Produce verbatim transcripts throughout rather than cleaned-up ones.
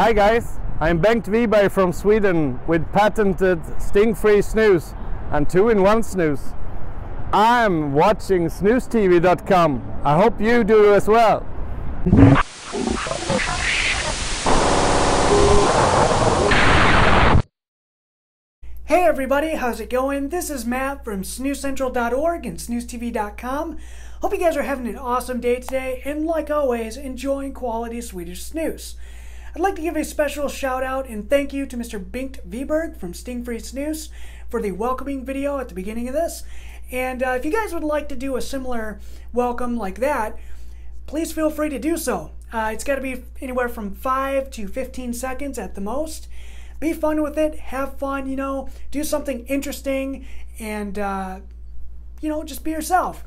Hi guys, I'm Bengt Viberg from Sweden with patented Stingfree Snus and two in one snus. I'm watching snus T V dot com. I hope you do as well. Hey everybody, how's it going? This is Matt from snus central dot org and snus T V dot com. Hope you guys are having an awesome day today and, like always, enjoying quality Swedish snus. I'd like to give a special shout out and thank you to Mister Bengt Viberg from Stingfree Snus for the welcoming video at the beginning of this. And uh, if you guys would like to do a similar welcome like that, please feel free to do so. Uh, it's got to be anywhere from five to fifteen seconds at the most. Be fun with it, have fun, you know, do something interesting and, uh, you know, just be yourself.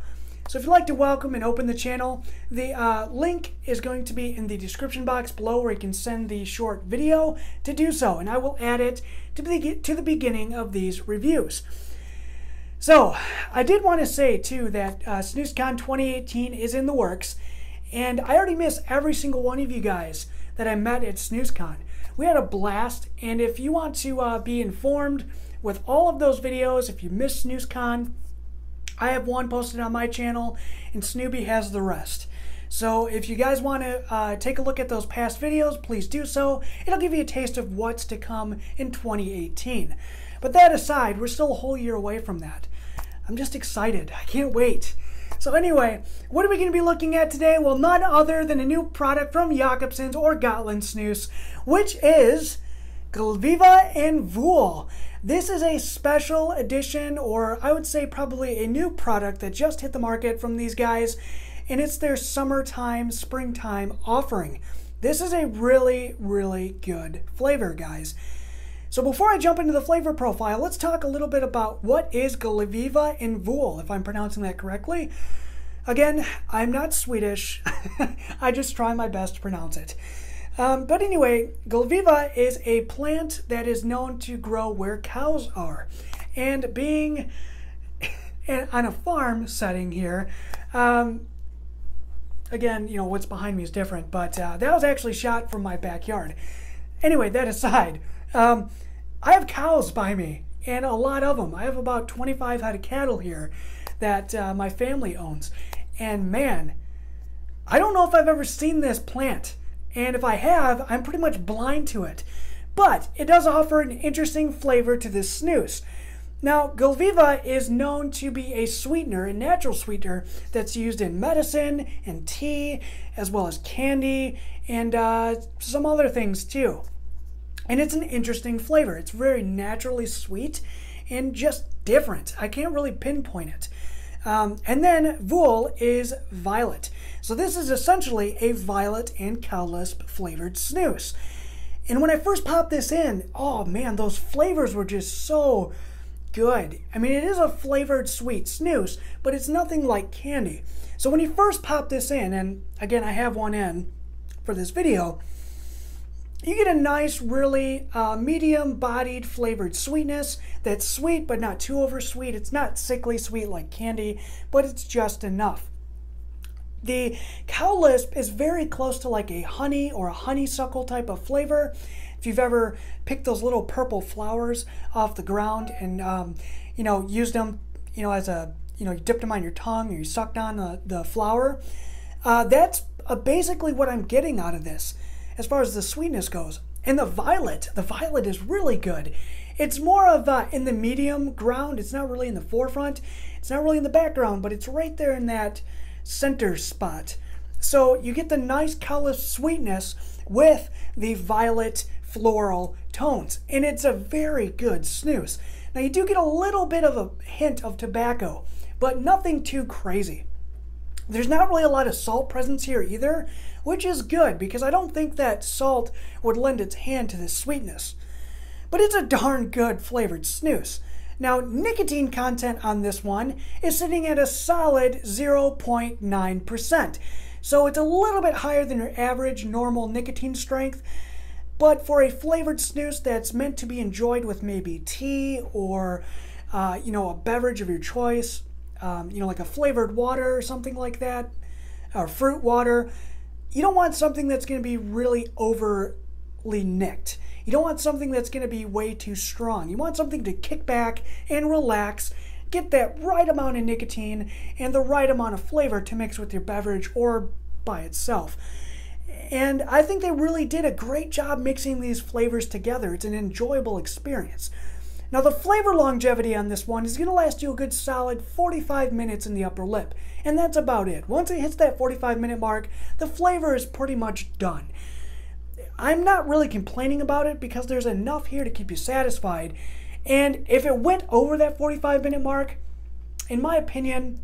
So if you'd like to welcome and open the channel, the uh, link is going to be in the description box below where you can send the short video to do so. And I will add it to the, to the beginning of these reviews. So I did want to say, too, that uh, SnusCon twenty eighteen is in the works. And I already miss every single one of you guys that I met at SnusCon. We had a blast. And if you want to uh, be informed with all of those videos, if you missed SnusCon, I have one posted on my channel, and Snooby has the rest. So if you guys want to uh, take a look at those past videos, please do so. It'll give you a taste of what's to come in twenty eighteen. But that aside, we're still a whole year away from that. I'm just excited. I can't wait. So anyway, what are we going to be looking at today? Well, none other than a new product from Jakobssons or Gotland Snus, which is Gotland and Vool. This is a special edition, or I would say probably a new product that just hit the market from these guys, and it's their summertime, springtime offering. This is a really, really good flavor, guys. So before I jump into the flavor profile, let's talk a little bit about what is Gotland and Vool, if I'm pronouncing that correctly. Again, I'm not Swedish. I just try my best to pronounce it. Um, but anyway, Gotland is a plant that is known to grow where cows are. And being on a farm setting here, um, again, you know, what's behind me is different, but uh, that was actually shot from my backyard. Anyway, that aside, um, I have cows by me, and a lot of them. I have about twenty-five head of cattle here that uh, my family owns. And man, I don't know if I've ever seen this plant. And if I have, I'm pretty much blind to it. But it does offer an interesting flavor to this snus. Now, Gotland is known to be a sweetener, a natural sweetener, that's used in medicine and tea, as well as candy, and uh, some other things too. And it's an interesting flavor. It's very naturally sweet and just different. I can't really pinpoint it. Um, and then Vool is violet. So this is essentially a violet and cowlisp flavored snus. And when I first popped this in, oh man, those flavors were just so good. I mean, it is a flavored sweet snus, but it's nothing like candy. So when you first pop this in, and again, I have one in for this video, you get a nice, really uh, medium-bodied flavored sweetness that's sweet, but not too oversweet. It's not sickly sweet like candy, but it's just enough. The cowlisp is very close to like a honey or a honeysuckle type of flavor. If you've ever picked those little purple flowers off the ground and, um, you know, used them, you know, as a, you know, you dipped them on your tongue or you sucked on the, the flower, uh, that's uh, basically what I'm getting out of this, as far as the sweetness goes. And the violet, the violet is really good. It's more of uh, in the medium ground. It's not really in the forefront. It's not really in the background, but it's right there in that center spot. So you get the nice cowlisp sweetness with the violet floral tones. And it's a very good snus. Now you do get a little bit of a hint of tobacco, but nothing too crazy. There's not really a lot of salt presence here either, which is good because I don't think that salt would lend its hand to this sweetness. But it's a darn good flavored snus. Now, nicotine content on this one is sitting at a solid zero point nine percent. So it's a little bit higher than your average normal nicotine strength, but for a flavored snus that's meant to be enjoyed with maybe tea or uh, you know, a beverage of your choice, Um, you know, like a flavored water or something like that, or fruit water. You don't want something that's going to be really over nicked. You don't want something that's going to be way too strong. You want something to kick back and relax, get that right amount of nicotine and the right amount of flavor to mix with your beverage or by itself. And I think they really did a great job mixing these flavors together. It's an enjoyable experience. Now the flavor longevity on this one is going to last you a good solid forty-five minutes in the upper lip. And that's about it. Once it hits that forty-five minute mark, the flavor is pretty much done. I'm not really complaining about it because there's enough here to keep you satisfied. And if it went over that forty-five minute mark, in my opinion,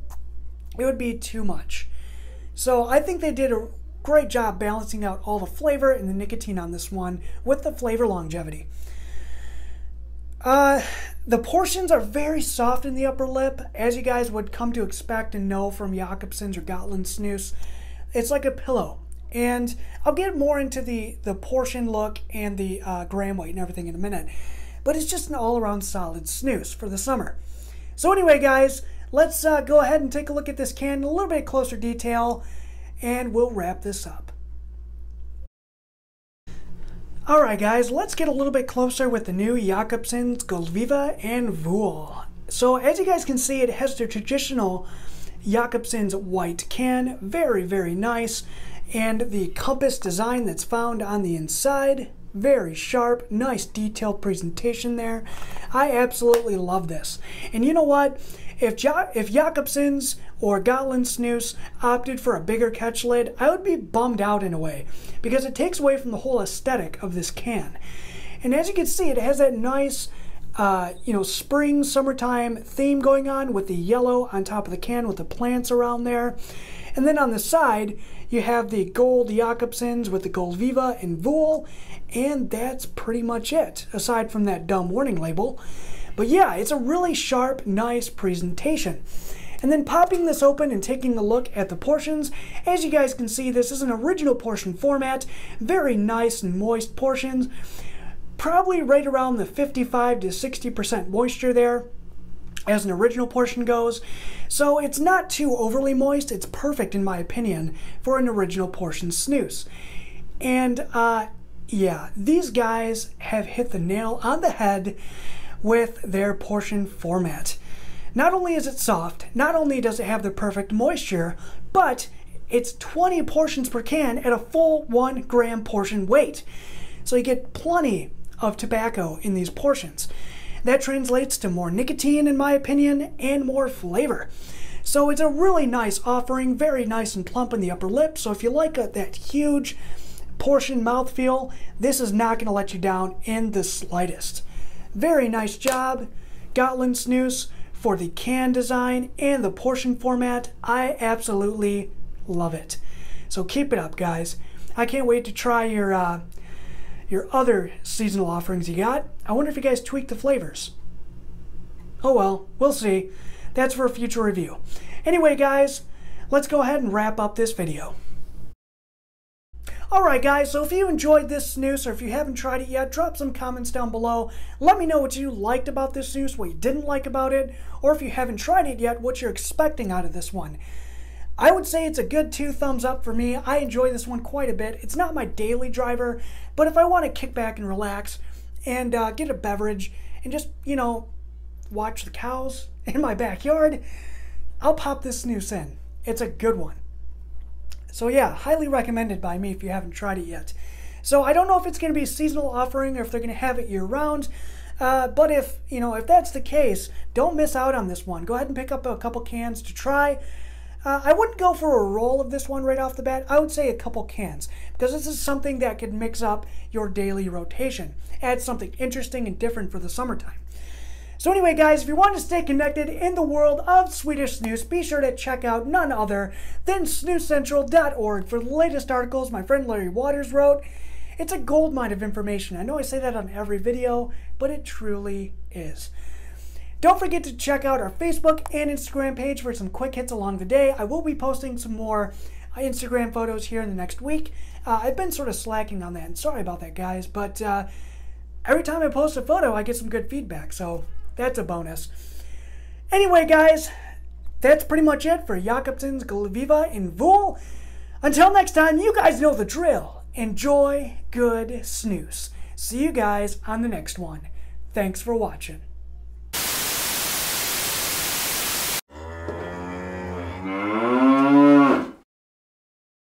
it would be too much. So I think they did a great job balancing out all the flavor and the nicotine on this one with the flavor longevity. Uh, the portions are very soft in the upper lip, as you guys would come to expect and know from Jakobssons or Gotland Snus. It's like a pillow, and I'll get more into the, the portion look and the uh, gram weight and everything in a minute, but it's just an all-around solid snus for the summer. So anyway, guys, let's uh, go ahead and take a look at this can in a little bit closer detail, and we'll wrap this up. Alright guys, let's get a little bit closer with the new Jakobssons Golviva and Vuol. So as you guys can see, it has the traditional Jakobssons white can, very very nice, and the compass design that's found on the inside, very sharp, nice detailed presentation there. I absolutely love this. And you know what? If, jo if Jakobssons or Gotland Snus opted for a bigger catch lid, I would be bummed out in a way because it takes away from the whole aesthetic of this can. And as you can see, it has that nice, uh, you know, spring, summertime theme going on with the yellow on top of the can with the plants around there. And then on the side, you have the gold Jakobssons with the Golviva and Vuol, and that's pretty much it, aside from that dumb warning label. But yeah, it's a really sharp, nice presentation. And then popping this open and taking a look at the portions, as you guys can see, this is an original portion format, very nice and moist portions, probably right around the fifty-five to sixty percent moisture there as an original portion goes. So it's not too overly moist, it's perfect in my opinion for an original portion snus. And uh, yeah, these guys have hit the nail on the head with their portion format. Not only is it soft, not only does it have the perfect moisture, but it's twenty portions per can at a full one gram portion weight. So you get plenty of tobacco in these portions. That translates to more nicotine in my opinion and more flavor. So it's a really nice offering, very nice and plump in the upper lip. So if you like a, that huge portion mouthfeel, this is not gonna let you down in the slightest. Very nice job, Gotland Snus, for the can design and the portion format. I absolutely love it. So keep it up, guys. I can't wait to try your uh, your other seasonal offerings you got. I wonder if you guys tweak the flavors. Oh well, we'll see. That's for a future review. Anyway, guys, let's go ahead and wrap up this video. Alright guys, so if you enjoyed this snus or if you haven't tried it yet, drop some comments down below. Let me know what you liked about this snus, what you didn't like about it, or if you haven't tried it yet, what you're expecting out of this one. I would say it's a good two thumbs up for me. I enjoy this one quite a bit. It's not my daily driver, but if I want to kick back and relax and uh, get a beverage and just, you know, watch the cows in my backyard, I'll pop this snus in. It's a good one. So yeah, highly recommended by me if you haven't tried it yet. So I don't know if it's going to be a seasonal offering or if they're going to have it year round. Uh, but if, you know, if that's the case, don't miss out on this one. Go ahead and pick up a couple cans to try. Uh, I wouldn't go for a roll of this one right off the bat. I would say a couple cans because this is something that could mix up your daily rotation. Add something interesting and different for the summertime. So anyway, guys, if you want to stay connected in the world of Swedish snus, be sure to check out none other than snus central dot org for the latest articles my friend Larry Waters wrote. It's a goldmine of information. I know I say that on every video, but it truly is. Don't forget to check out our Facebook and Instagram page for some quick hits along the day. I will be posting some more Instagram photos here in the next week. Uh, I've been sort of slacking on that, and sorry about that, guys, but uh, every time I post a photo, I get some good feedback, so that's a bonus. Anyway, guys, that's pretty much it for Jakobssons, Golviva, and Vuol. Until next time, you guys know the drill. Enjoy good snus. See you guys on the next one. Thanks for watching.